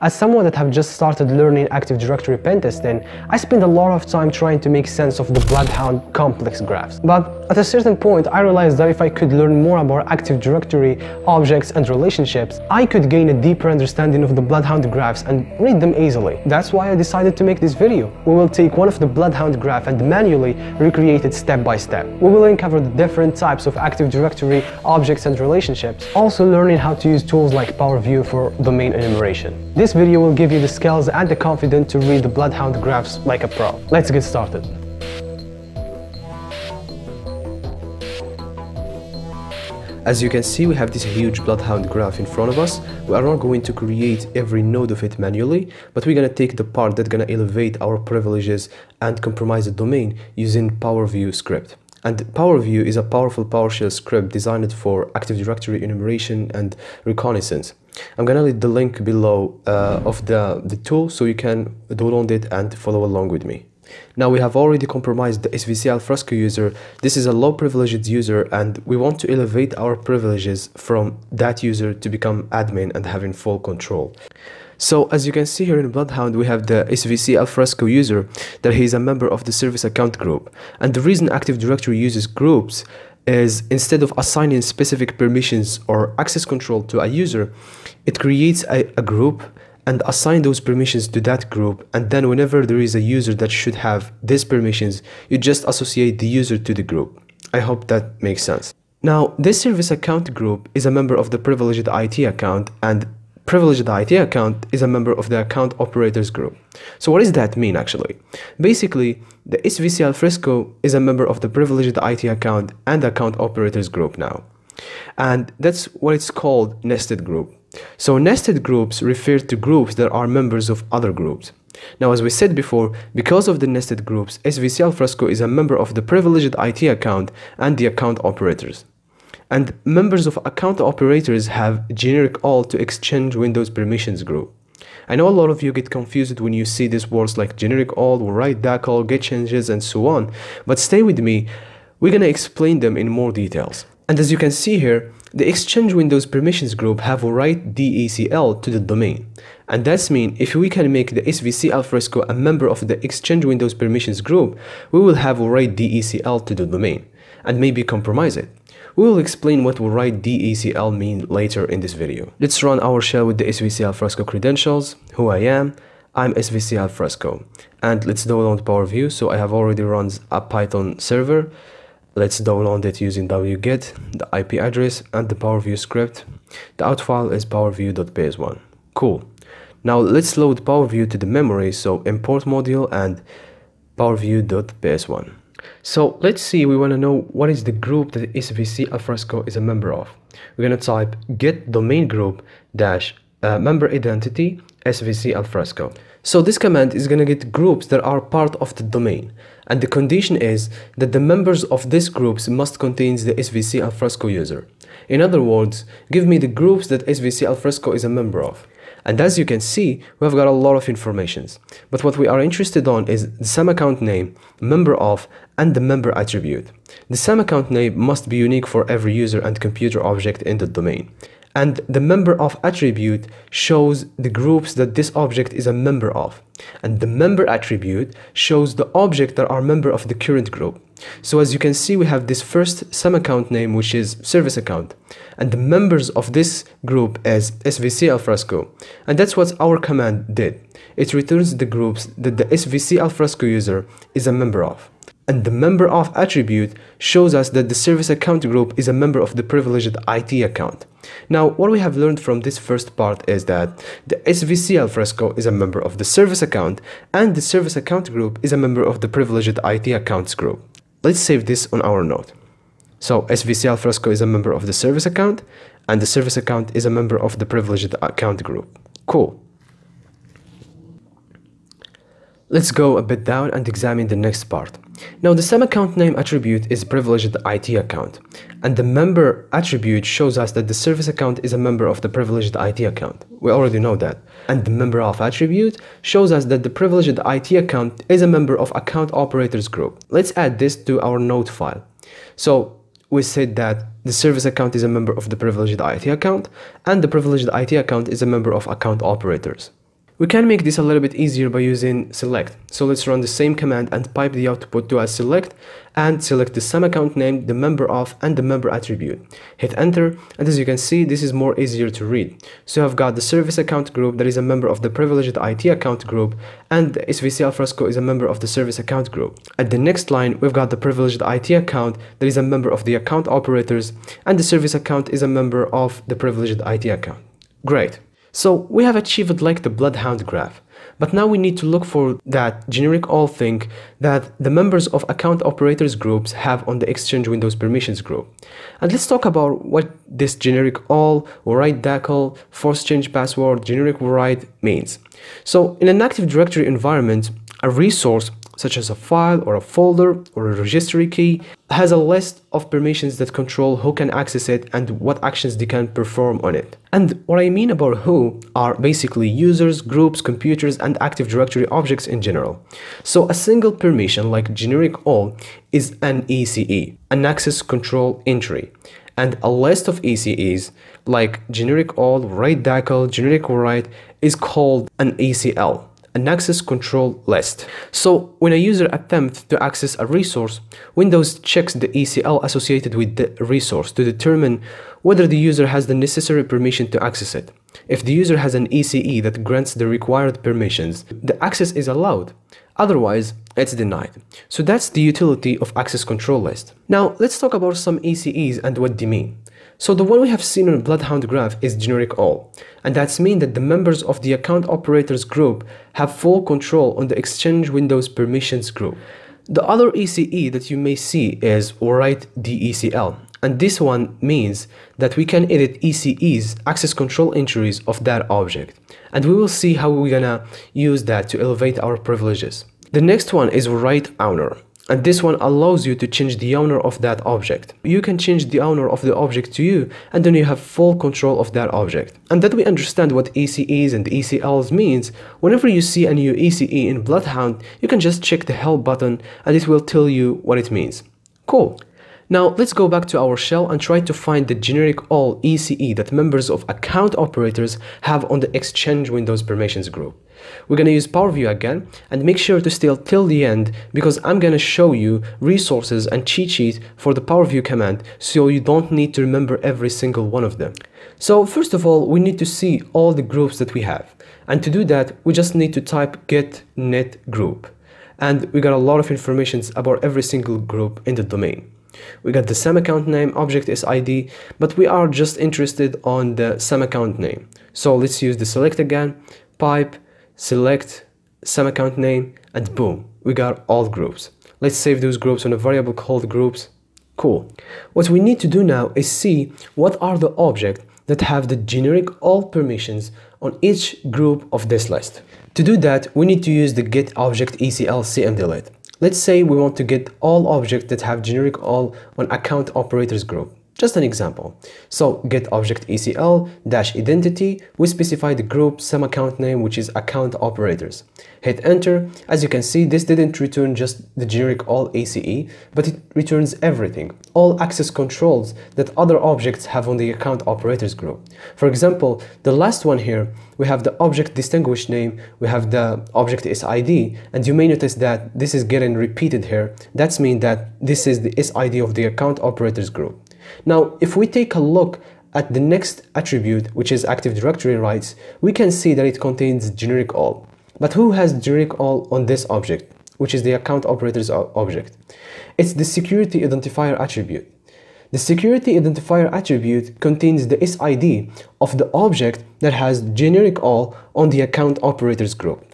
As someone that have just started learning Active Directory pentesting, I spent a lot of time trying to make sense of the Bloodhound complex graphs. But at a certain point, I realized that if I could learn more about Active Directory objects and relationships, I could gain a deeper understanding of the Bloodhound graphs and read them easily. That's why I decided to make this video. We will take one of the Bloodhound graphs and manually recreate it step by step. We will uncover the different types of Active Directory objects and relationships, also learning how to use tools like PowerView for domain enumeration. This video will give you the skills and the confidence to read the Bloodhound graphs like a pro. Let's get started. As you can see, we have this huge Bloodhound graph in front of us. We are not going to create every node of it manually, but we're going to take the part that's going to elevate our privileges and compromise the domain using PowerView script. And PowerView is a powerful PowerShell script designed for Active Directory enumeration and reconnaissance. I'm gonna leave the link below of the tool so you can download it and follow along with me. Now we have already compromised the SVC Alfresco user. This is a low privileged user and we want to elevate our privileges from that user to become admin and having full control. So as you can see here in Bloodhound, we have the SVC Alfresco user that he is a member of the service account group. And the reason Active Directory uses groups is instead of assigning specific permissions or access control to a user, it creates a group and assign those permissions to that group, and then whenever there is a user that should have these permissions, you just associate the user to the group. I hope that makes sense. Now, this service account group is a member of the privileged IT account, and privileged IT account is a member of the account operators group. So what does that mean actually? Basically, the SVC Alfresco is a member of the privileged IT account and account operators group now. And that's what it's called, nested group. So nested groups refer to groups that are members of other groups. Now, as we said before, because of the nested groups, SVC Alfresco is a member of the privileged IT account and the account operators. And members of account operators have generic all to exchange Windows permissions group. I know a lot of you get confused when you see these words like generic all, write DACL, get changes, and so on. But stay with me, we're gonna explain them in more details. And as you can see here, the Exchange Windows Permissions group have a right DACL to the domain. And that's mean if we can make the SVC Alfresco a member of the Exchange Windows Permissions group, we will have a right DACL to the domain and maybe compromise it. We will explain what write DACL mean later in this video. Let's run our shell with the SVC Alfresco credentials, who I am. I'm SVC Alfresco. And let's download PowerView. So I have already run a Python server. Let's download it using wget, the IP address, and the PowerView script. The out file is powerview.ps1. Cool. Now let's load PowerView to the memory, so import module and powerview.ps1. So let's see, we want to know what is the group that SVC Alfresco is a member of. We're going to type get domain group dash member identity SVC Alfresco. So this command is going to get groups that are part of the domain, and the condition is that the members of these groups must contain the SVC Alfresco user. In other words, give me the groups that SVC Alfresco is a member of. And as you can see, we've got a lot of informations, but what we are interested on is the SamAccountName, member of, and the member attribute. The SamAccountName must be unique for every user and computer object in the domain. And the member of attribute shows the groups that this object is a member of. And the member attribute shows the object that are member of the current group. So as you can see, we have this first SamAccountName, which is service account. And the members of this group is SVC Alfresco. And that's what our command did. It returns the groups that the SVC Alfresco user is a member of. And the member of attribute shows us that the service account group is a member of the privileged IT account. Now, what we have learned from this first part is that the SVC Alfresco is a member of the service account and the service account group is a member of the privileged IT accounts group. Let's save this on our node. So SVC Alfresco is a member of the service account and the service account is a member of the privileged account group. Cool. Let's go a bit down and examine the next part. Now, the SamAccountName attribute is privileged IT account, and the member attribute shows us that the service account is a member of the privileged IT account. We already know that. And the member of attribute shows us that the privileged IT account is a member of account operators group. Let's add this to our node file. So we said that the service account is a member of the privileged IT account, and the privileged IT account is a member of account operators. We can make this a little bit easier by using select. So let's run the same command and pipe the output to as select, and select the SamAccountName, the member of, and the member attribute. Hit enter, and as you can see, this is more easier to read. So I've got the service account group that is a member of the privileged IT account group, and the SVC Alfresco is a member of the service account group. At the next line, we've got the privileged IT account that is a member of the account operators, and the service account is a member of the privileged IT account. Great. So we have achieved like the bloodhound graph, but now we need to look for that generic all thing that the members of account operators groups have on the Exchange Windows permissions group. And let's talk about what this generic all, write DACL, force change password, generic write means. So in an Active Directory environment, a resource such as a file or a folder or a registry key has a list of permissions that control who can access it and what actions they can perform on it. And what I mean about who are basically users, groups, computers, and Active Directory objects in general. So a single permission like generic all is an ACE, an access control entry, and a list of ACEs like generic all, write DACL, generic write is called an ACL, an access control list. So when a user attempts to access a resource, Windows checks the ACL associated with the resource to determine whether the user has the necessary permission to access it. If the user has an ACE that grants the required permissions, the access is allowed. Otherwise, it's denied. So that's the utility of access control list. Now let's talk about some ACEs and what they mean. So the one we have seen on bloodhound graph is generic all, and that's mean that the members of the account operators group have full control on the Exchange Windows permissions group. The other ACE that you may see is write DACL, and this one means that we can edit ECEs, access control entries of that object, and we will see how we're gonna use that to elevate our privileges. The next one is write owner, and this one allows you to change the owner of that object. You can change the owner of the object to you, and then you have full control of that object. And that we understand what ACEs and ACLs means, whenever you see a new ACE in Bloodhound, you can just check the help button and it will tell you what it means. Cool. Now let's go back to our shell and try to find the generic all ACE that members of account operators have on the Exchange Windows permissions group. We're going to use PowerView again, and make sure to stay till the end because I'm going to show you resources and cheat sheet for the PowerView command, so you don't need to remember every single one of them. So first of all, we need to see all the groups that we have, and to do that we just need to type get net group, and we got a lot of information about every single group in the domain. We got the SamAccountName, object SID, but we are just interested on the SamAccountName. So let's use the select again, pipe select SamAccountName, and boom, we got all groups. Let's save those groups on a variable called groups. Cool. What we need to do now is see what are the objects that have the generic all permissions on each group of this list. To do that, we need to use the get object ECL cmdelete. Let's say we want to get all objects that have generic all on account operators group. Just an example. So get object ECL dash identity, we specify the group SamAccountName, which is account operators. Hit enter. As you can see, this didn't return just the generic all ACE, but it returns everything, all access controls that other objects have on the account operators group. For example, the last one here, we have the object distinguished name, we have the object SID, and you may notice that this is getting repeated here. That's mean that this is the SID of the account operators group. Now, if we take a look at the next attribute, which is Active Directory rights, we can see that it contains generic all. But who has generic all on this object, which is the account operators object? It's the security identifier attribute. The security identifier attribute contains the SID of the object that has generic all on the account operators group.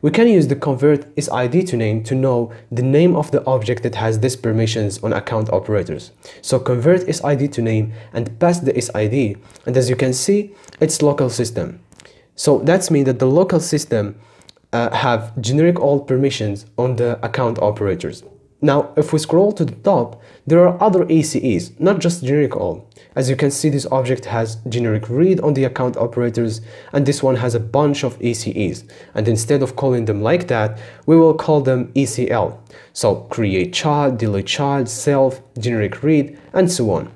We can use the convert SID to name to know the name of the object that has these permissions on account operators. So convert SID to name and pass the SID, and as you can see, it's local system. So that's mean that the local system have generic all permissions on the account operators. Now, if we scroll to the top, there are other ACEs, not just generic all. As you can see, this object has generic read on the account operators, and this one has a bunch of ACEs. And instead of calling them like that, we will call them ACL. So create child, delete child, self, generic read, and so on.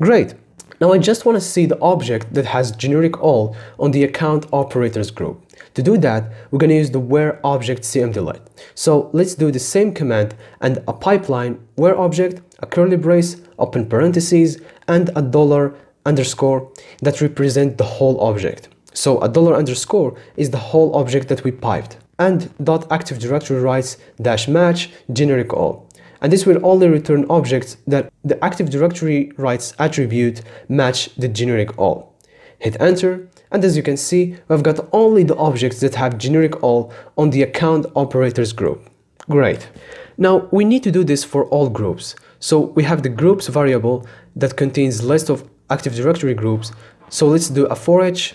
Great. Now I just want to see the object that has generic all on the account operators group. To do that, we're going to use the where object cmdelete. So let's do the same command and a pipeline where object, a curly brace, open parentheses, and a dollar underscore that represent the whole object. So a dollar underscore is the whole object that we piped. And dot active directory writes dash match generic all. And this will only return objects that the Active Directory writes attribute match the generic all. Hit enter, and as you can see, we've got only the objects that have generic all on the account operators group. Great. Now we need to do this for all groups. So we have the groups variable that contains list of Active Directory groups. So let's do a for each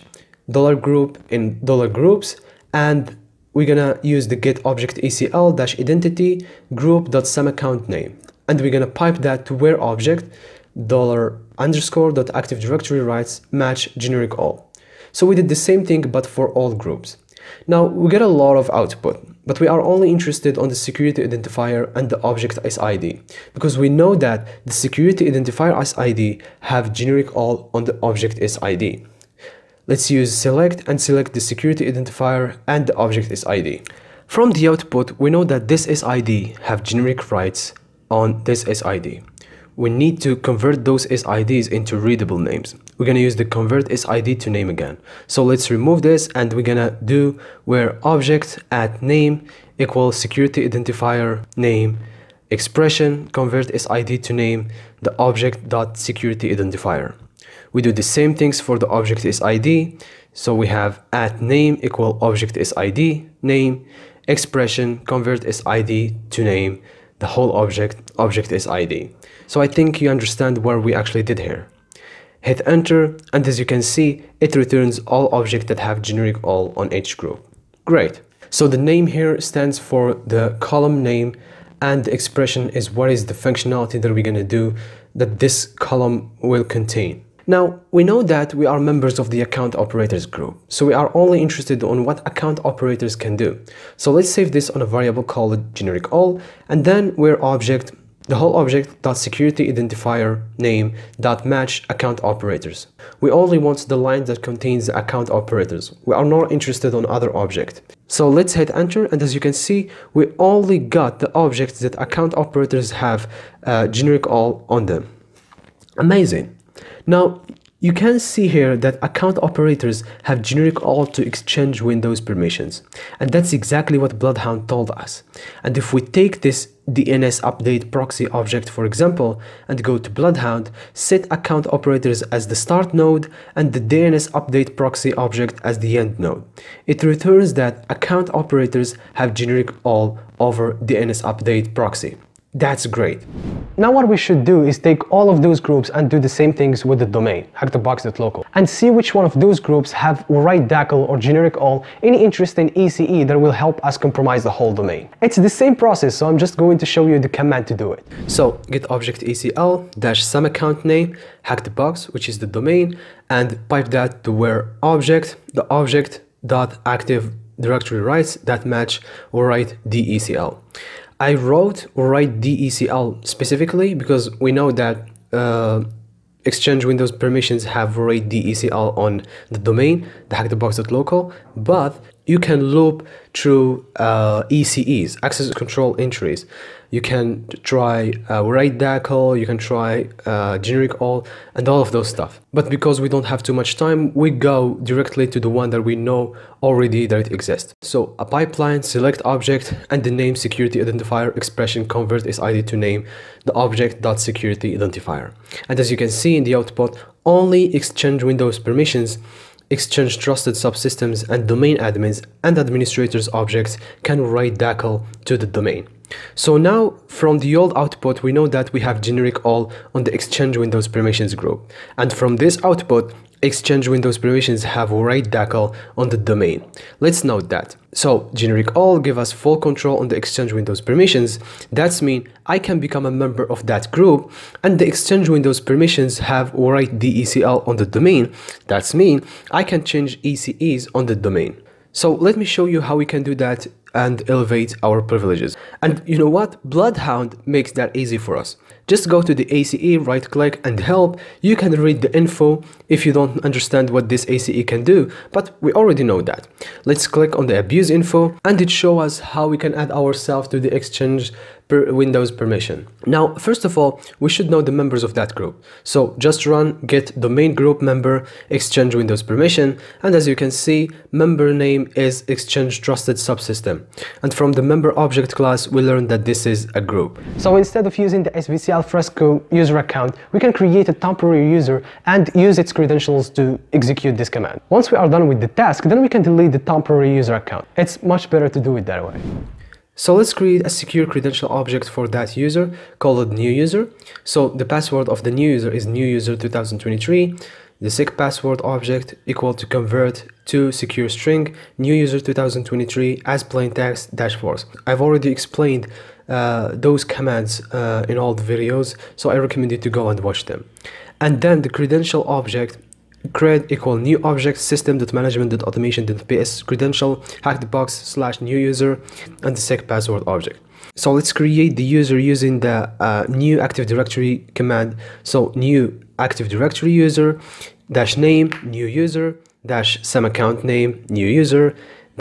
$group in $groups, and we're gonna use the get object ACL-identity group.SamAccountName, and we're gonna pipe that to where object dollar underscore dot active directory writes match generic all. So we did the same thing but for all groups. Now we get a lot of output, but we are only interested on the security identifier and the object as ID, because we know that the security identifier as ID have generic all on the object as ID. Let's use select and select the security identifier and the object SID. From the output, we know that this SID have generic rights on this SID. We need to convert those SIDs into readable names. We're going to use the convert SID to name again. So let's remove this, and we're going to do where object at name equals security identifier name expression convert SID to name the object dot security identifier. We do the same things for the object SID. So we have at name equal object SID name expression convert SID to name the whole object SID. So I think you understand what we actually did here. Hit enter, and as you can see, it returns all objects that have generic all on each group. Great. So the name here stands for the column name, and the expression is what is the functionality that we're going to do that this column will contain. Now, we know that we are members of the account operators group, so we are only interested on what account operators can do. So let's save this on a variable called generic all, and then where object, the whole object dot security identifier name dot match account operators. We only want the line that contains the account operators. We are not interested on other object. So let's hit enter, and as you can see, we only got the objects that account operators have generic all on them. Amazing. Now, you can see here that account operators have generic all to exchange Windows permissions. And that's exactly what Bloodhound told us. And if we take this DNS update proxy object, for example, and go to Bloodhound, set account operators as the start node and the DNS update proxy object as the end node. It returns that account operators have generic all over DNS update proxy. That's great. Now what we should do is take all of those groups and do the same things with the domain, hackthebox.local, and see which one of those groups have right DACL or generic all, any interesting ACE that will help us compromise the whole domain. It's the same process, so I'm just going to show you the command to do it. So get object ACL dash some account name, hackthebox, which is the domain, and pipe that to where object, the object dot active directory writes that match or write DECL. I wrote or write DECL specifically because we know that Exchange Windows permissions have write DECL on the domain, the hackthebox.local, but you can loop through ECEs, access control entries. You can try write DACL, you can try generic all, and all of those stuff. But because we don't have too much time, we go directly to the one that we know already that it exists. So a pipeline, select object, and the name security identifier expression convert SID to name the object.security identifier. And as you can see in the output, only Exchange Windows permissions, Exchange trusted subsystems, and domain admins and administrators objects can write DACL to the domain. So now from the old output, we know that we have generic all on the Exchange Windows permissions group. And from this output, Exchange Windows permissions have write DACL on the domain. Let's note that. So generic all give us full control on the Exchange Windows permissions. That's mean I can become a member of that group, and the Exchange Windows permissions have write DACL on the domain. That's mean I can change ECEs on the domain. So let me show you how we can do that and elevate our privileges. And you know what? Bloodhound makes that easy for us. Just go to the ACE, right click and help. You can read the info if you don't understand what this ACE can do, but we already know that. Let's click on the abuse info and it shows us how we can add ourselves to the Exchange Windows permission. Now, first of all, we should know the members of that group. So just run get domain group member Exchange Windows permission. And as you can see, member name is Exchange Trusted Subsystem. And from the member object class, we learned that this is a group. So instead of using the SVC Alfresco user account, we can create a temporary user and use its credentials to execute this command. Once we are done with the task, then we can delete the temporary user account. It's much better to do it that way. So let's create a secure credential object for that user, call it new user. So the password of the new user is new user 2023. The SIG password object equal to convert to secure string new user 2023 as plain text -force. I've already explained those commands in all the videos, so I recommend you to go and watch them. And then the credential object cred equal new object system.management.automation.ps credential hackthebox/new user and the sec password object. So let's create the user using the new Active Directory command. So new Active Directory user dash name new user dash SamAccountName new user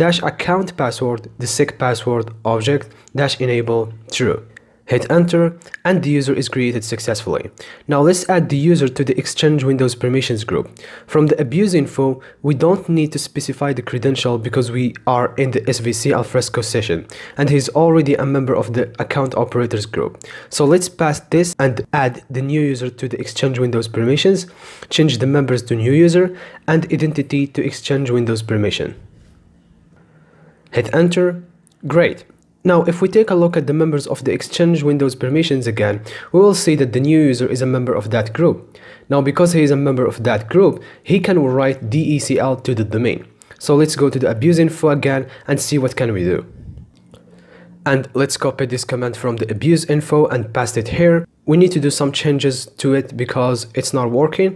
dash account password the sec password object dash enable true. Hit enter and the user is created successfully. Now let's add the user to the Exchange Windows permissions group. From the abuse info, we don't need to specify the credential because we are in the SVC Alfresco session and he's already a member of the account operators group. So let's pass this and add the new user to the Exchange Windows permissions, change the members to new user and identity to Exchange Windows permission. Hit enter. Great. Now, if we take a look at the members of the Exchange Windows permissions again, we will see that the new user is a member of that group. Now, because he is a member of that group, he can write DACL to the domain. So let's go to the abuse info again and see what can we do. And let's copy this command from the abuse info and paste it here. We need to do some changes to it because it's not working.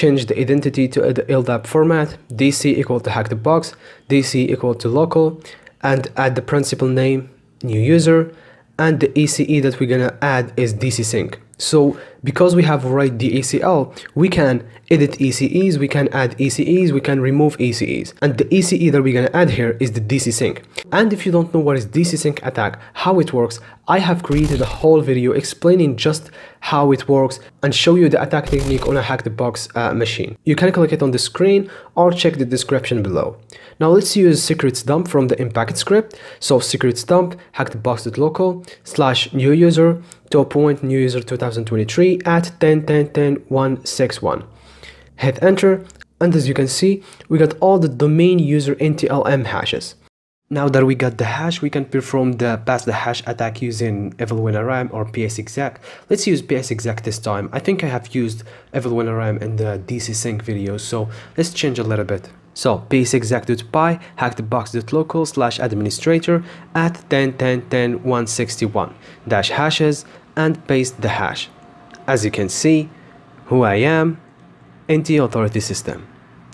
Change the identity to the LDAP format, DC equal to hackthebox, DC equal to local, and add the principal name new user, and the ECE that we're gonna add is DCSync. So because we have write the ACL, we can edit ECEs, we can add ECEs, we can remove ECEs, and the ECE that we're gonna add here is the DCSync. And if you don't know what is DCSync attack, how it works, I have created a whole video explaining just how it works and show you the attack technique on a hackthebox machine. You can click it on the screen or check the description below. Now let's use secrets dump from the Impacket script. So secrets dump hackthebox.local/new user to appoint new user 2023 at 10.10.10.161. Hit enter and as you can see, we got all the domain user NTLM hashes. Now that we got the hash, we can perform the pass the hash attack using EvilWinRM or PSEXEC. Let's use PSEXEC this time. I think I have used EvilWinRM in the DCSync video, so let's change a little bit. So PSEXEC.py hackthebox.local/administrator at 10.10.10.161 dash hashes and paste the hash. As you can see, who I am, NT authority system.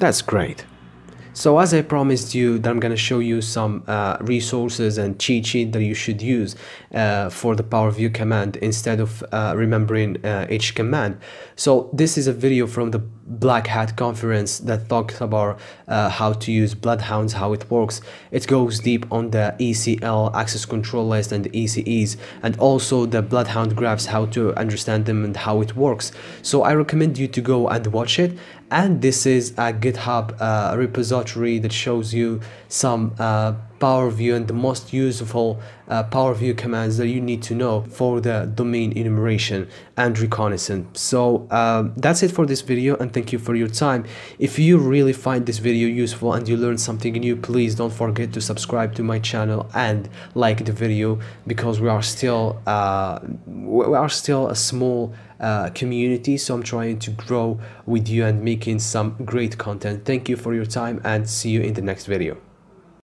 That's great. So as I promised you that I'm going to show you some resources and cheat sheet that you should use for the PowerView command instead of remembering each command. So this is a video from the Black Hat conference that talks about how to use bloodhounds, how it works. It goes deep on the ACL access control list and the ECEs and also the bloodhound graphs, how to understand them and how it works. So I recommend you to go and watch it. And this is a GitHub repository that shows you some PowerView and the most useful PowerView commands that you need to know for the domain enumeration and reconnaissance. So that's it for this video, and thank you for your time. If you really find this video useful and you learned something new, please don't forget to subscribe to my channel and like the video, because we are still a small community, so I'm trying to grow with you and making some great content. Thank you for your time, and see you in the next video.